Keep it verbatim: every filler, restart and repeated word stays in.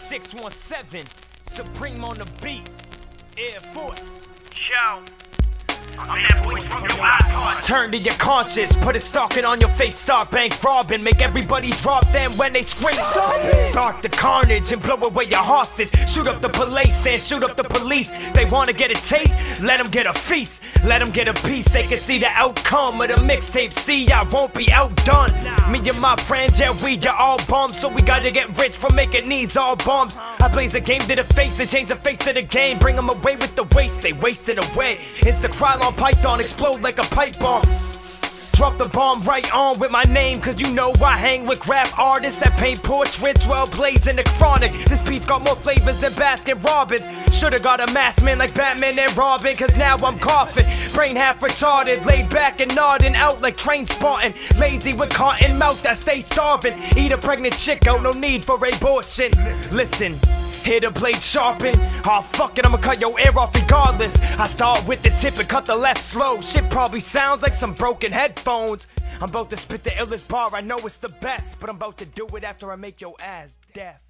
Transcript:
six one seven, Supreme on the beat, Air Force. Yo, I'm that voice from your icon. Turn to your conscience, put a stocking on your face, start bank robbing, make everybody drop them when they scream. Stop start the carnage and blow away your hostage. Shoot up the police, then shoot up the police. They wanna get a taste, let them get a feast, let them get a piece. They can see the outcome of the mixtape. See, I won't be outdone. Me and my friends, yeah, we are all bums, so we gotta get rich from making these all bums. I blaze a game to the face and change the face of the game. Bring them away with the waste, they wasted away. It's the Krylon Python, explode like a pipe bomb. Drop the bomb right on with my name, cause you know I hang with rap artists that paint portraits well blazing the chronic. This beat's got more flavors than Baskin Robbins. Should've got a mask man like Batman and Robin, cause now I'm coughing. Brain half retarded, laid back and nodding out like Trainspotting. Lazy with cotton mouth that stay starving. Eat a pregnant chick out, no need for abortion. Listen, here the blade sharpen. Aw, fuck it, I'ma cut your ear off regardless. I start with the tip and cut the left slow. Shit probably sounds like some broken headphones. I'm about to spit the illest bar, I know it's the best, but I'm about to do it after I make your ass deaf.